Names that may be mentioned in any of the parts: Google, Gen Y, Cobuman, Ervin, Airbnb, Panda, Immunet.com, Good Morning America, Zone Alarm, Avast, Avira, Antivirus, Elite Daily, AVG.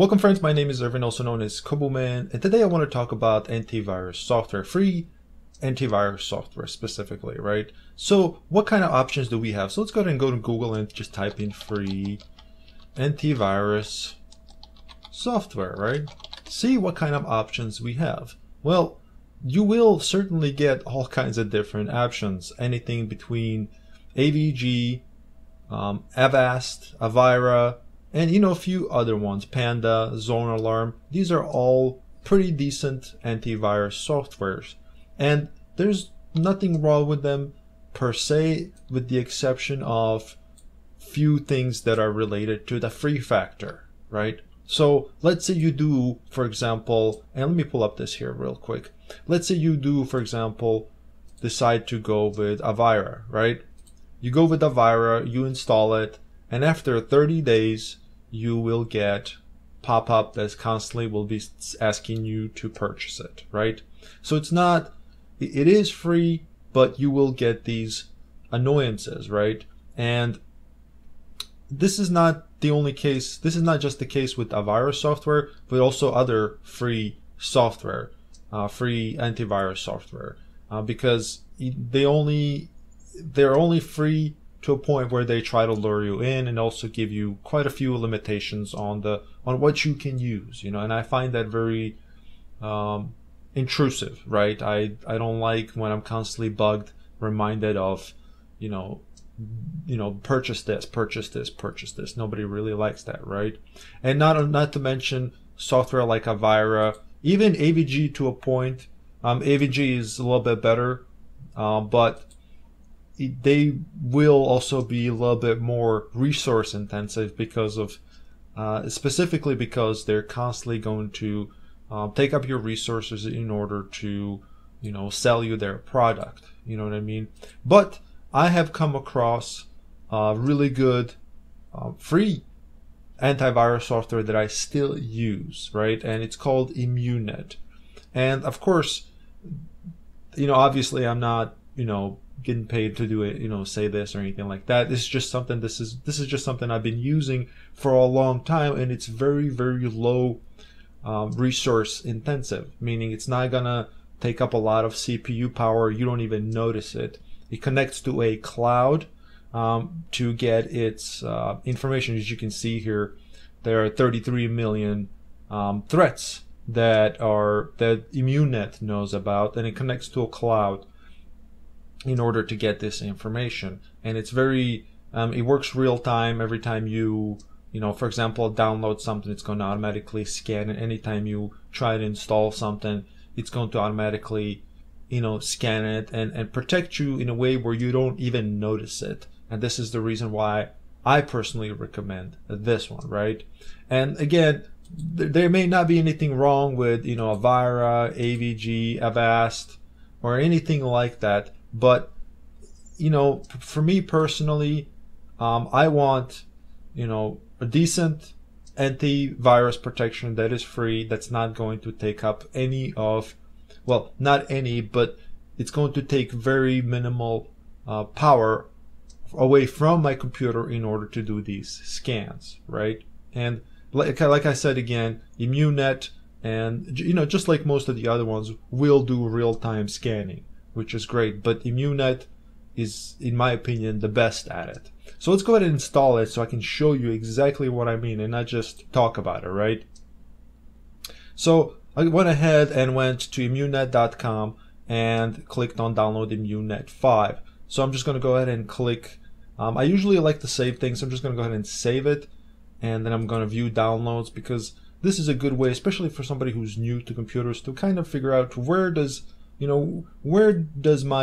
Welcome friends, my name is Ervin, also known as Cobuman, and today I want to talk about antivirus software, free antivirus software specifically, right? So what kind of options do we have? So let's go ahead and go to Google and just type in free antivirus software, right? See what kind of options we have. Well, you will certainly get all kinds of different options, anything between AVG, Avast, Avira, and a few other ones, Panda, Zone Alarm. These are all pretty decent antivirus softwares, and there's nothing wrong with them per se, with the exception of few things that are related to the free factor, right? So let's say you do, for example, and let me pull up this here real quick. Let's say you do, for example, decide to go with Avira, right? You go with Avira, you install it, and after 30 days, you will get pop-up that's constantly will be asking you to purchase it, right? So it's not, it is free, but you will get these annoyances, right? And this is not the only case. This is not just the case with Avira software, but also other free software, free antivirus software, because they're only free to a point where they try to lure you in and also give you quite a few limitations on what you can use, and I find that very intrusive, right? I don't like when I'm constantly bugged, reminded of, purchase this, purchase this, purchase this. Nobody really likes that, right? And not to mention software like Avira, even AVG to a point. AVG is a little bit better, but they will also be a little bit more resource intensive because of, specifically because they're constantly going to take up your resources in order to, sell you their product. You know what I mean? But I have come across really good free antivirus software that I still use, right? And it's called Immunet. And of course, obviously I'm not, getting paid to do it, say this or anything like that. This is just something, this is just something I've been using for a long time, and it's very, very low resource intensive, meaning it's not gonna take up a lot of CPU power. You don't even notice it. It connects to a cloud to get its information. As you can see here, there are 33 million threats that Immunet knows about, and it connects to a cloud in order to get this information. And it's very, it works real time. Every time you, for example, download something, it's going to automatically scan it. Anytime you try to install something, it's going to automatically, scan it and protect you in a way where you don't even notice it. And this is the reason why I personally recommend this one, right? And again, there may not be anything wrong with, Avira, AVG, Avast, or anything like that. But, for me personally, I want, a decent antivirus protection that is free, that's not going to take up any of, well, not any, but it's going to take very minimal power away from my computer in order to do these scans, right? And like I said again, Immunet and, just like most of the other ones, will do real-time scanning, which is great, but Immunet is, in my opinion, the best at it. So let's go ahead and install it so I can show you exactly what I mean and not just talk about it, right? So I went ahead and went to Immunet.com and clicked on download Immunet 5. So I'm just going to go ahead and click, I usually like to save things, so I'm just going to go ahead and save it, and then I'm going to view downloads, because this is a good way, especially for somebody who's new to computers, to kind of figure out where does my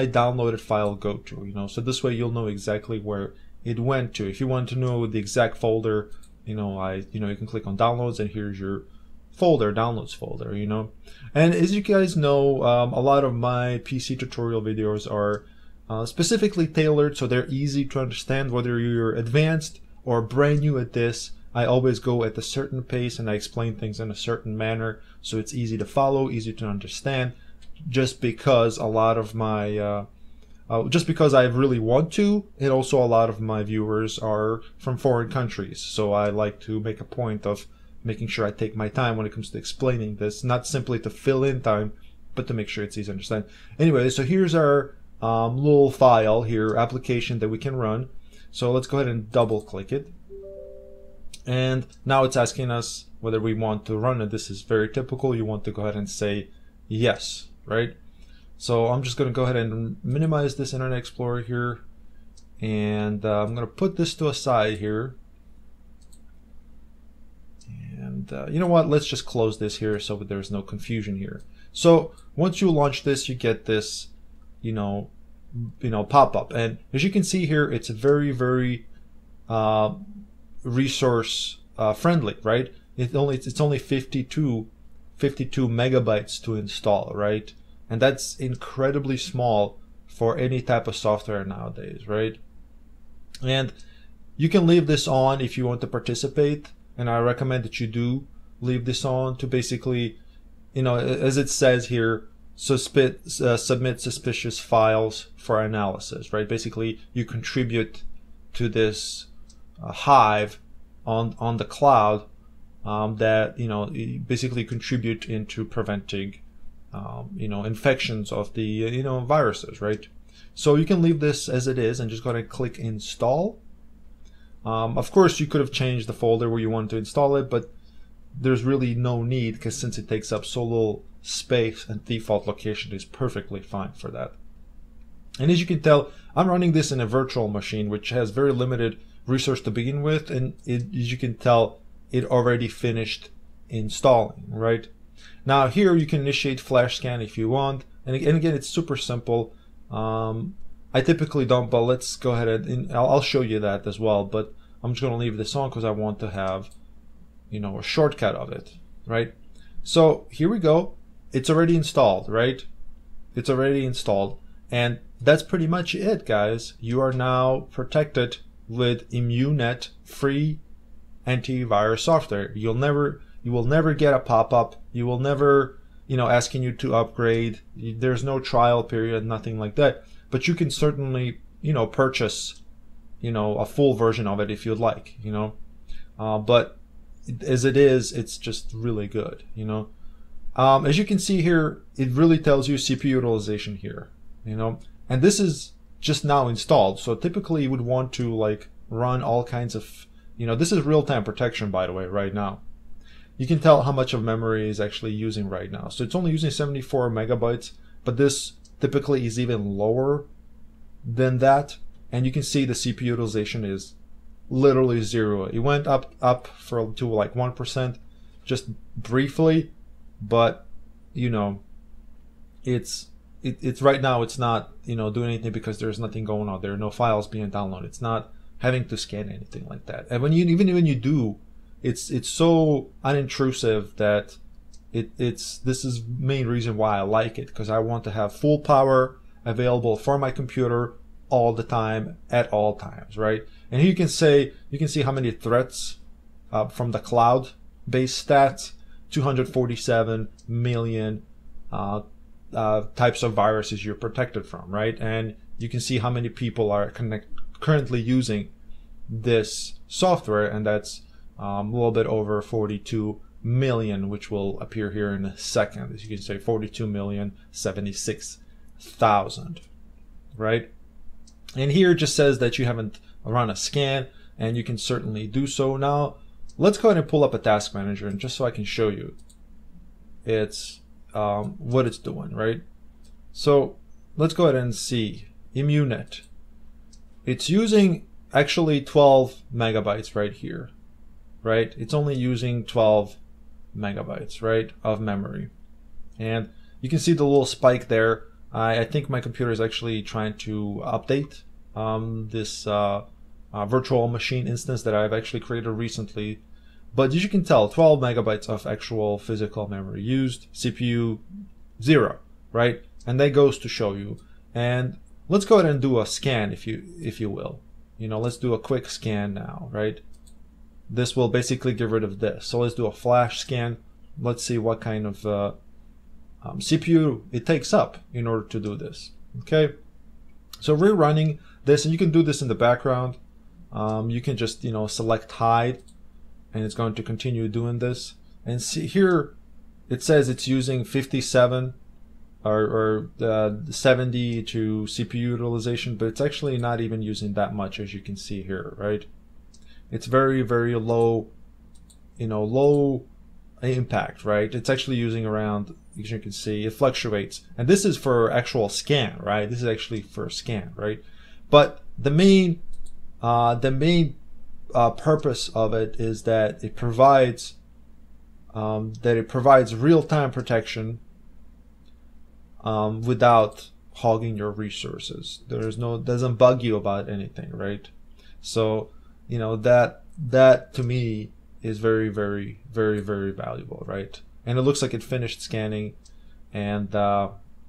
downloaded file go to, so this way you'll know exactly where it went to. If you want to know the exact folder, you can click on downloads and here's your folder, downloads folder, And as you guys know, a lot of my PC tutorial videos are specifically tailored so they're easy to understand, whether you're advanced or brand new at this. I always go at a certain pace and I explain things in a certain manner so it's easy to follow, easy to understand. Just because a lot of my, just because I really want to, and also a lot of my viewers are from foreign countries, so I like to make a point of making sure I take my time when it comes to explaining this, not simply to fill in time, but to make sure it's easy to understand. Anyway, so here's our little file here, application that we can run. So let's go ahead and double click it. And now it's asking us whether we want to run it. This is very typical. You want to go ahead and say yes, right? So I'm just gonna go ahead and minimize this Internet Explorer here. And I'm gonna put this to a side here. And you know what, let's just close this here so that there's no confusion here. So once you launch this, you get this, you know, pop-up. And as you can see here, it's very, very resource friendly, right? It's only 52 megabytes to install, right? And that's incredibly small for any type of software nowadays, right? And you can leave this on if you want to participate, and I recommend that you do leave this on to basically, you know, as it says here, submit suspicious files for analysis, right? Basically, you contribute to this hive on the cloud that, you know, basically contribute into preventing, you know, infections of the, you know, viruses, right? So you can leave this as it is and just go ahead and click install. Of course, you could have changed the folder where you want to install it, but there's really no need, because since it takes up so little space and default location is perfectly fine for that. And as you can tell, I'm running this in a virtual machine, which has very limited resource to begin with, and as you can tell, it already finished installing, right? Now here you can initiate flash scan if you want, and again, it's super simple. I typically don't, but let's go ahead and I'll show you that as well, but I'm just gonna leave this on because I want to have, you know, a shortcut of it, right? So here we go. It's already installed, right? It's already installed, and that's pretty much it, guys. You are now protected with Immunet free antivirus software. You will never get a pop-up. You will never, you know, asking you to upgrade. There's no trial period, nothing like that. But you can certainly, you know, purchase, you know, a full version of it if you'd like, you know. But as it is, it's just really good, you know. As you can see here, it really tells you CPU utilization here, you know, and this is just now installed. So typically you would want to like run all kinds of, you know, this is real-time protection, by the way, right now. You can tell how much of memory is actually using right now. So it's only using 74 megabytes, but this typically is even lower than that. And you can see the CPU utilization is literally zero. It went up for to like 1% just briefly, but you know, it's right now it's not, you know, doing anything because there's nothing going on. There are no files being downloaded. It's not having to scan anything like that. And when you even when you do, it's so unintrusive that this is the main reason why I like it, because I want to have full power available for my computer all the time at all times, right? And here you can say, you can see how many threats from the cloud based stats, 247 million types of viruses you're protected from, right? And you can see how many people are currently using this software, and that's a little bit over 42 million, which will appear here in a second. As you can say, 42,076,000, right? And here it just says that you haven't run a scan, and you can certainly do so now. Let's go ahead and pull up a task manager, and just so I can show you it's what it's doing, right? So let's go ahead and see Immunet. It's using actually 12 megabytes right here, right? It's only using 12 megabytes, right, of memory. And you can see the little spike there. I think my computer is actually trying to update this virtual machine instance that I've actually created recently. But as you can tell, 12 megabytes of actual physical memory used, CPU zero, right? And that goes to show you. And let's go ahead and do a scan, if you will. You know, let's do a quick scan now, right? This will basically get rid of this. So let's do a flash scan. Let's see what kind of CPU it takes up in order to do this. Okay, so we're running this, and you can do this in the background. You can just, you know, select hide, and it's going to continue doing this. And see here, it says it's using 57 or 70 to CPU utilization, but it's actually not even using that much, as you can see here, right? It's very, very low, you know, low impact, right? It's actually using around, as you can see, it fluctuates. And this is for actual scan, right? This is actually for scan, right? But the main purpose of it is that it provides real-time protection without hogging your resources. It doesn't bug you about anything, right? So, you know, that to me is very, very, very, very valuable, right? And it looks like it finished scanning, and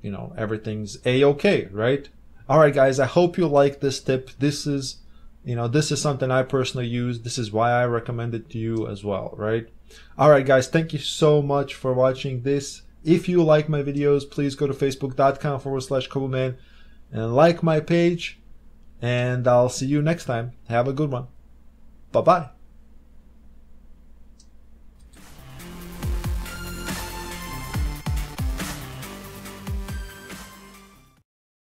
you know, everything's a-okay, right? All right, guys, I hope you like this tip. This is something I personally use. This is why I recommend it to you as well, right? All right, guys, thank you so much for watching this. If you like my videos, please go to facebook.com/Cobuman and like my page, and I'll see you next time. Have a good one. Bye-bye.